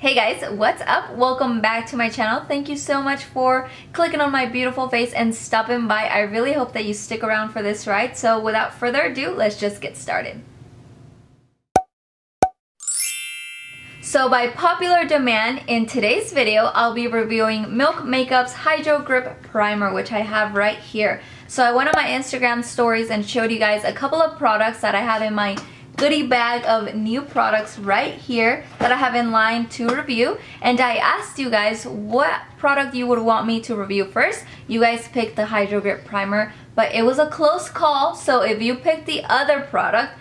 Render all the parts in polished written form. Hey guys, what's up? Welcome back to my channel. Thank you so much for clicking on my beautiful face and stopping by. I really hope that you stick around for this ride. So without further ado, let's just get started. So by popular demand, in today's video, I'll be reviewing Milk Makeup's Hydro Grip Primer, which I have right here. So I went on my Instagram stories and showed you guys a couple of products that I have in my goodie bag of new products right here that I have in line to review, and I asked you guys what product you would want me to review first. You guys picked the Hydro Grip Primer, but it was a close call, so if you picked the other product,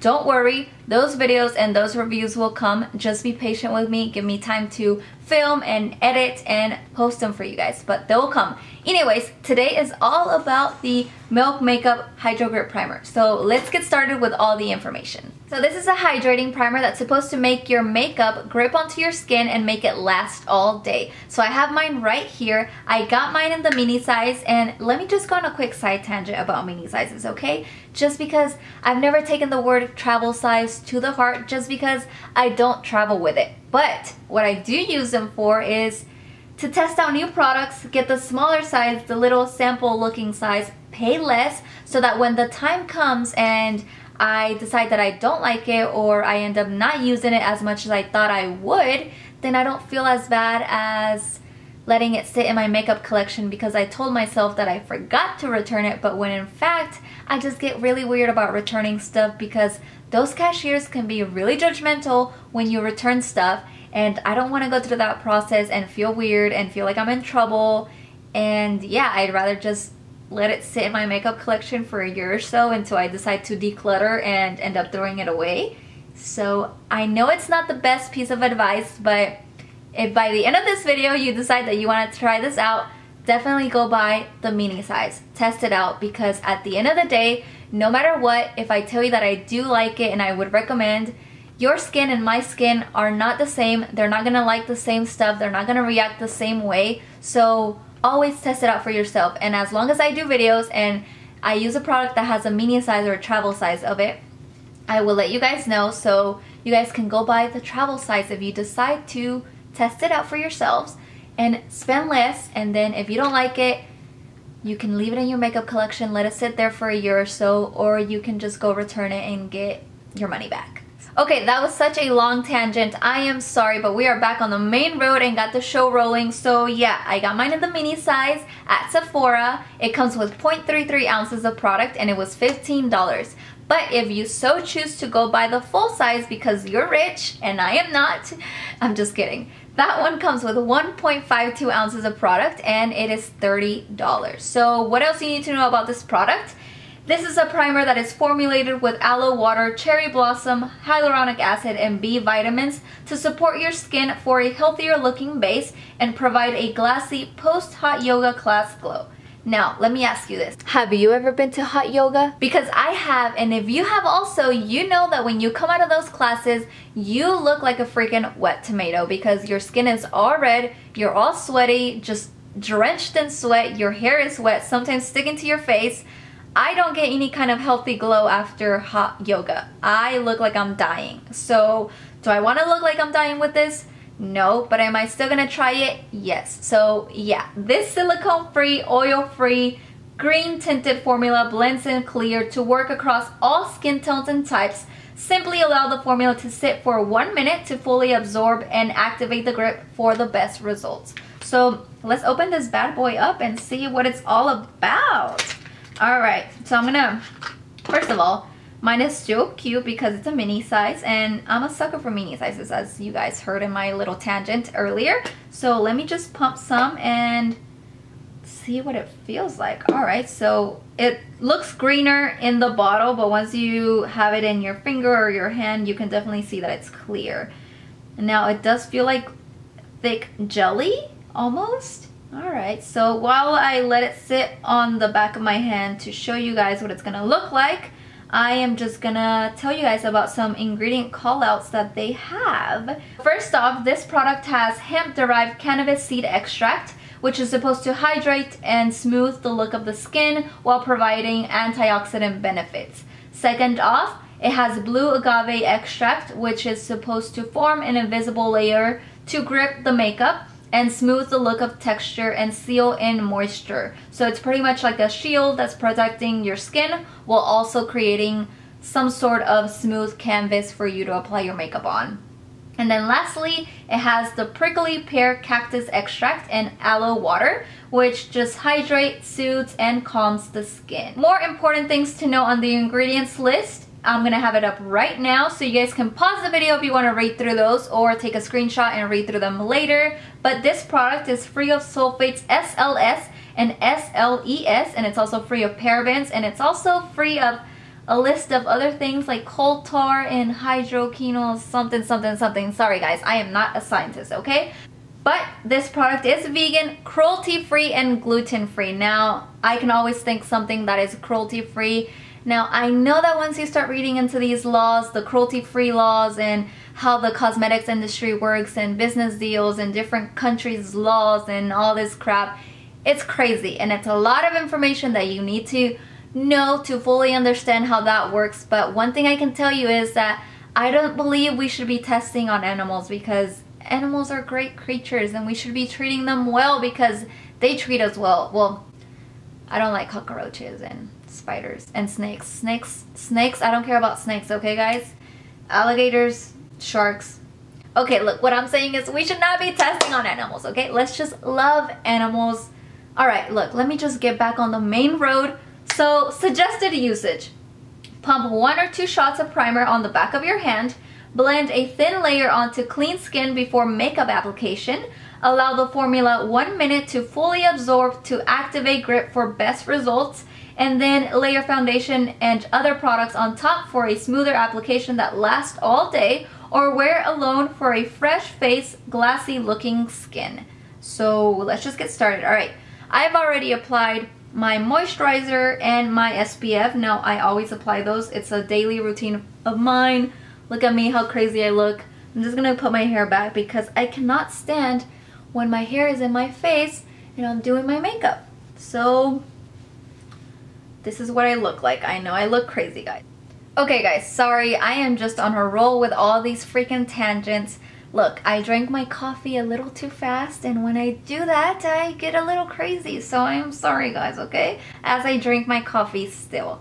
don't worry, those videos and those reviews will come. Just be patient with me, give me time to film and edit and post them for you guys, but they'll come. Anyways, today is all about the Milk Makeup Hydro Grip Primer. So let's get started with all the information. So this is a hydrating primer that's supposed to make your makeup grip onto your skin and make it last all day. So I have mine right here. I got mine in the mini size, and let me just go on a quick side tangent about mini sizes, okay? Just because I've never taken the word travel size to the heart, just because I don't travel with it. But what I do use them for is to test out new products, get the smaller size, the little sample looking size, pay less, so that when the time comes and I decide that I don't like it or I end up not using it as much as I thought I would, then I don't feel as bad as letting it sit in my makeup collection because I told myself that I forgot to return it, but when in fact, I just get really weird about returning stuff because those cashiers can be really judgmental when you return stuff, and I don't want to go through that process and feel weird and feel like I'm in trouble. And yeah, I'd rather just let it sit in my makeup collection for a year or so until I decide to declutter and end up throwing it away. So I know it's not the best piece of advice, but if by the end of this video you decide that you want to try this out, definitely go buy the mini size. Test it out, because at the end of the day, no matter what, if I tell you that I do like it and I would recommend, your skin and my skin are not the same. They're not gonna like the same stuff. They're not gonna react the same way. So always test it out for yourself. And as long as I do videos and I use a product that has a mini size or a travel size of it, I will let you guys know, so you guys can go buy the travel size if you decide to test it out for yourselves and spend less. And then if you don't like it, you can leave it in your makeup collection, let it sit there for a year or so, or you can just go return it and get your money back. Okay, that was such a long tangent. I am sorry, but we are back on the main road and got the show rolling. So yeah, I got mine in the mini size at Sephora. It comes with 0.33 ounces of product and it was $15. But if you so choose to go buy the full size because you're rich and I am not, I'm just kidding. That one comes with 1.52 ounces of product and it is $30. So what else you need to know about this product? This is a primer that is formulated with aloe water, cherry blossom, hyaluronic acid, and B vitamins to support your skin for a healthier looking base and provide a glassy post-hot yoga class glow. Now, let me ask you this. Have you ever been to hot yoga? Because I have, and if you have also, you know that when you come out of those classes, you look like a freaking wet tomato because your skin is all red, you're all sweaty, just drenched in sweat, your hair is wet, sometimes sticking to your face. I don't get any kind of healthy glow after hot yoga. I look like I'm dying. So, do I want to look like I'm dying with this? No. But am I still going to try it? Yes. So, yeah. This silicone-free, oil-free, green-tinted formula blends in clear to work across all skin tones and types. Simply allow the formula to sit for 1 minute to fully absorb and activate the grip for the best results. So, let's open this bad boy up and see what it's all about. Alright, so I'm gonna, first of all, mine is so cute because it's a mini size, and I'm a sucker for mini sizes, as you guys heard in my little tangent earlier. So let me just pump some and see what it feels like. Alright, so it looks greener in the bottle, but once you have it in your finger or your hand, you can definitely see that it's clear. Now it does feel like thick jelly, almost. Alright, so while I let it sit on the back of my hand to show you guys what it's going to look like, I am just going to tell you guys about some ingredient callouts that they have. First off, this product has hemp-derived cannabis seed extract, which is supposed to hydrate and smooth the look of the skin while providing antioxidant benefits. Second off, It has blue agave extract, which is supposed to form an invisible layer to grip the makeup and smooth the look of texture and seal in moisture. So it's pretty much like a shield that's protecting your skin while also creating some sort of smooth canvas for you to apply your makeup on. And then lastly, it has the prickly pear cactus extract and aloe water, which just hydrates, soothes, and calms the skin. More important things to know on the ingredients list, I'm gonna have it up right now so you guys can pause the video if you want to read through those or take a screenshot and read through them later. But this product is free of sulfates, SLS and SLES, and it's also free of parabens, and it's also free of a list of other things like coal tar and hydroquinones, something, something, something. Sorry guys, I am not a scientist, okay? But this product is vegan, cruelty-free, and gluten-free. Now, I can always think something that is cruelty-free. Now, I know that once you start reading into these laws, the cruelty-free laws and how the cosmetics industry works and business deals and different countries' laws and all this crap, it's crazy. And it's a lot of information that you need to know to fully understand how that works. But one thing I can tell you is that I don't believe we should be testing on animals, because animals are great creatures and we should be treating them well because they treat us well. Well, I don't like cockroaches and spiders and snakes. Snakes, I don't care about snakes, okay guys? Alligators, sharks. Okay, look, what I'm saying is we should not be testing on animals, okay? Let's just love animals. All right, look, let me just get back on the main road. So, suggested usage. Pump 1 or 2 shots of primer on the back of your hand. Blend a thin layer onto clean skin before makeup application. Allow the formula 1 minute to fully absorb to activate grip for best results. And then layer foundation and other products on top for a smoother application that lasts all day. Or wear alone for a fresh face, glassy looking skin. So, let's just get started. Alright, I've already applied my moisturizer and my SPF. Now I always apply those. It's a daily routine of mine. Look at me, how crazy I look. I'm just gonna put my hair back because I cannot stand when my hair is in my face and I'm doing my makeup. So this is what I look like. I know I look crazy, guys. Okay guys, sorry, I am just on a roll with all these freaking tangents. Look, I drank my coffee a little too fast, and when I do that, I get a little crazy, so I am sorry guys, okay? As I drink my coffee still.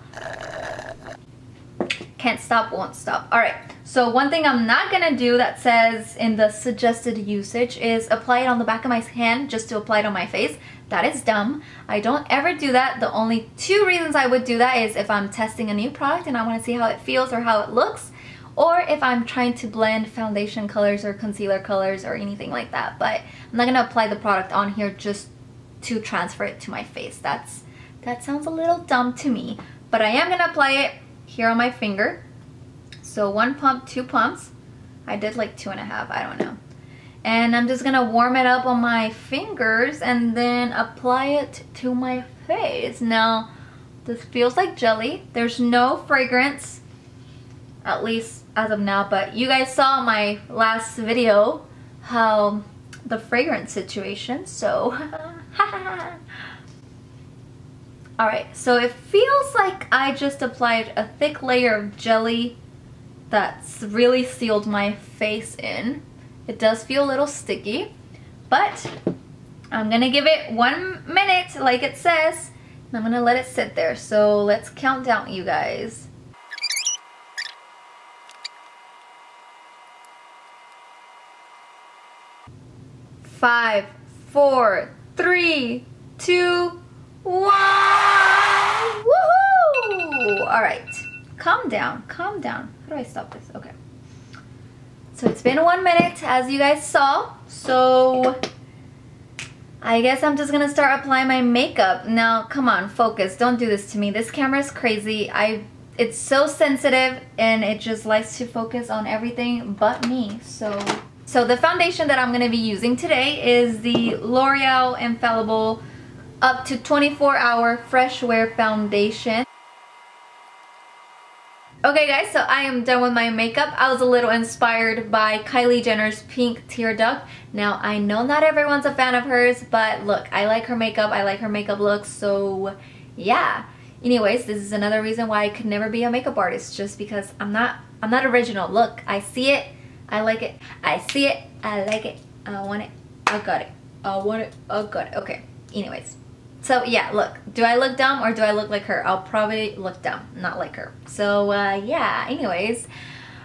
Can't stop, won't stop. Alright, so one thing I'm not gonna do that says in the suggested usage is apply it on the back of my hand just to apply it on my face. That is dumb. I don't ever do that. The only 2 reasons I would do that is if I'm testing a new product and I want to see how it feels or how it looks, or if I'm trying to blend foundation colors or concealer colors or anything like that. But I'm not gonna apply the product on here just to transfer it to my face. That sounds a little dumb to me, but I am gonna apply it here on my finger. So 1 pump, 2 pumps. I did like 2.5, I don't know. And I'm just gonna warm it up on my fingers and then apply it to my face. Now, this feels like jelly. There's no fragrance, at least as of now, but you guys saw my last video how the fragrance situation, so alright, so it feels like I just applied a thick layer of jelly that's really sealed my face in. It does feel a little sticky, but I'm gonna give it 1 minute like it says, and I'm gonna let it sit there. So let's count down, you guys. Five, four, three, two, one! Woohoo! Alright, calm down, calm down. How do I stop this? Okay. So it's been 1 minute, as you guys saw. So I guess I'm just gonna start applying my makeup. Now, come on, focus. Don't do this to me. This camera is crazy. It's so sensitive and it just likes to focus on everything but me. So the foundation that I'm going to be using today is the L'Oreal Infallible Up to 24-Hour Fresh Wear Foundation. Okay guys, so I am done with my makeup. I was a little inspired by Kylie Jenner's pink tear duct. Now, I know not everyone's a fan of hers, but look, I like her makeup. I like her makeup look, so yeah. Anyways, this is another reason why I could never be a makeup artist, just because I'm not original. Look, I see it, I like it. I see it, I like it. I want it, I got it. I want it, I got it. Okay, anyways. So yeah, look, do I look dumb or do I look like her? I'll probably look dumb, not like her. So yeah, anyways.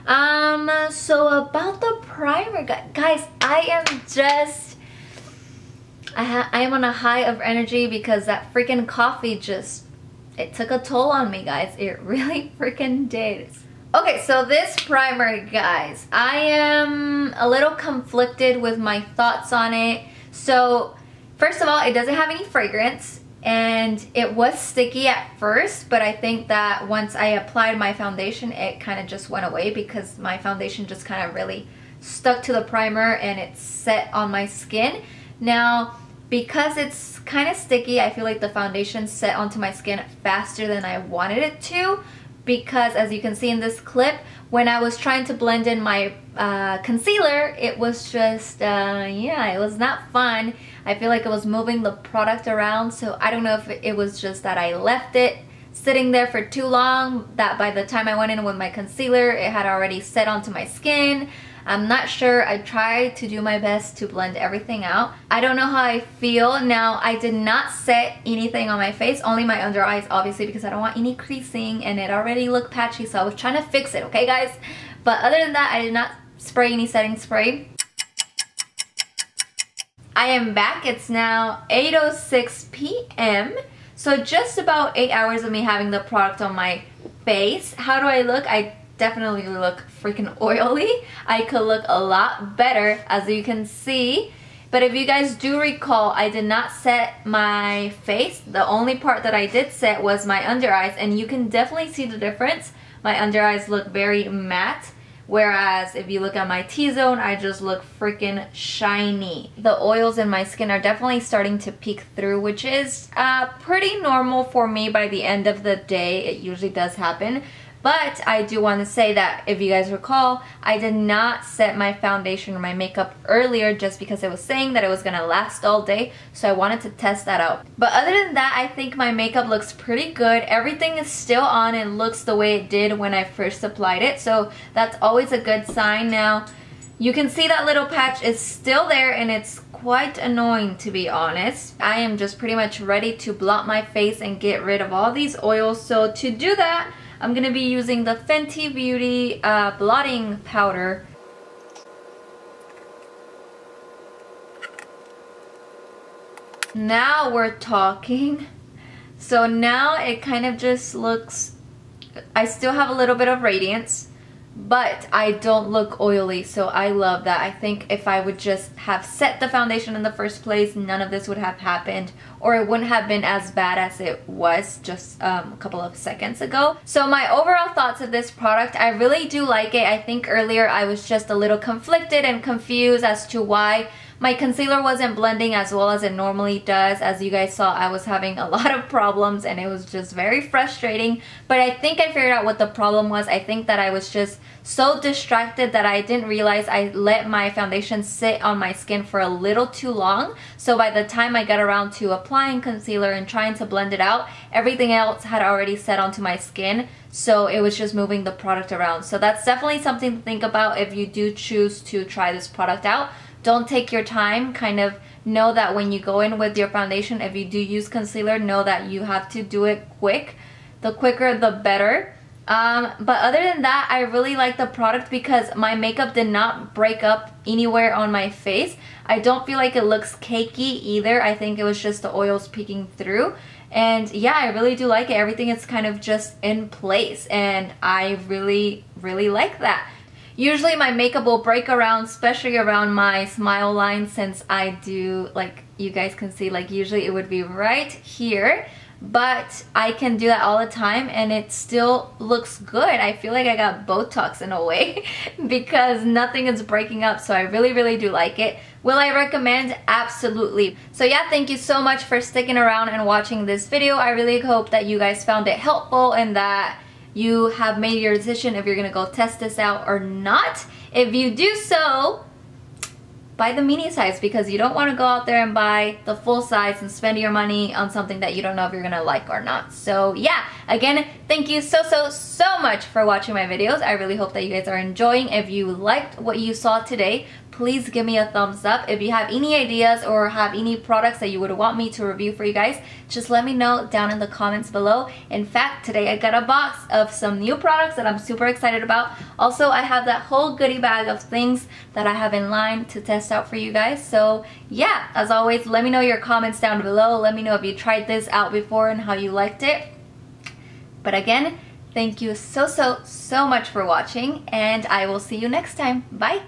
So about the primer, guys, I am just, I am on a high of energy because that freaking coffee just, it took a toll on me, guys. It really freaking did. Okay, so this primer, guys, I am a little conflicted with my thoughts on it. So first of all, it doesn't have any fragrance and it was sticky at first, but I think that once I applied my foundation, it kind of just went away because my foundation just kind of really stuck to the primer and it set on my skin. Now, because it's kind of sticky, I feel like the foundation set onto my skin faster than I wanted it to, because as you can see in this clip, when I was trying to blend in my concealer, it was just, yeah, it was not fun. I feel like it was moving the product around, so I don't know if it was just that I left it sitting there for too long, that by the time I went in with my concealer, it had already set onto my skin. I'm not sure. I tried to do my best to blend everything out. I don't know how I feel. Now, I did not set anything on my face, only my under eyes, obviously, because I don't want any creasing and it already looked patchy, so I was trying to fix it, okay, guys? But other than that, I did not spray any setting spray. I am back. It's now 8:06 p.m. So just about 8 hours of me having the product on my face. How do I look? I definitely look freaking oily. I could look a lot better, as you can see. But if you guys do recall, I did not set my face. The only part that I did set was my under eyes, and you can definitely see the difference. My under eyes look very matte, whereas if you look at my T-zone, I just look freaking shiny. The oils in my skin are definitely starting to peek through, which is pretty normal for me by the end of the day. It usually does happen. But I do want to say that, if you guys recall, I did not set my foundation or my makeup earlier just because it was saying that it was going to last all day, so I wanted to test that out. But other than that, I think my makeup looks pretty good. Everything is still on and looks the way it did when I first applied it, so that's always a good sign. Now, you can see that little patch is still there and it's quite annoying, to be honest. I am just pretty much ready to blot my face and get rid of all these oils, so to do that, I'm going to be using the Fenty Beauty blotting powder. Now we're talking. So now it kind of just looks, I still have a little bit of radiance, but I don't look oily, so I love that. I think if I would just have set the foundation in the first place, none of this would have happened, or it wouldn't have been as bad as it was just a couple of seconds ago. So my overall thoughts of this product, I really do like it. I think earlier I was just a little conflicted and confused as to why my concealer wasn't blending as well as it normally does. As you guys saw, I was having a lot of problems and it was just very frustrating. But I think I figured out what the problem was. I think that I was just so distracted that I didn't realize I let my foundation sit on my skin for a little too long. So by the time I got around to applying concealer and trying to blend it out, everything else had already set onto my skin. So it was just moving the product around. So that's definitely something to think about if you do choose to try this product out. Don't take your time. Kind of know that when you go in with your foundation, if you do use concealer, know that you have to do it quick. The quicker, the better. But other than that, I really like the product because my makeup did not break up anywhere on my face. I don't feel like it looks cakey either. I think it was just the oils peeking through. And yeah, I really do like it. Everything is kind of just in place. And I really, really like that. Usually my makeup will break around, especially around my smile line, since I do, like you guys can see, like usually it would be right here, but I can do that all the time and it still looks good. I feel like I got Botox in a way because nothing is breaking up, so I really, really do like it. Will I recommend? Absolutely. So yeah, thank you so much for sticking around and watching this video. I really hope that you guys found it helpful and that you have made your decision if you're gonna go test this out or not. If you do so, buy the mini size, because you don't want to go out there and buy the full size and spend your money on something that you don't know if you're gonna like or not. So yeah, again, thank you so much for watching my videos. I really hope that you guys are enjoying. If you liked what you saw today, please give me a thumbs up. If you have any ideas or have any products that you would want me to review for you guys, just let me know down in the comments below. In fact, today I got a box of some new products that I'm super excited about. Also, I have that whole goodie bag of things that I have in line to test out for you guys. So yeah, as always, let me know your comments down below. Let me know if you tried this out before and how you liked it. But again, thank you so much for watching, and I will see you next time. Bye!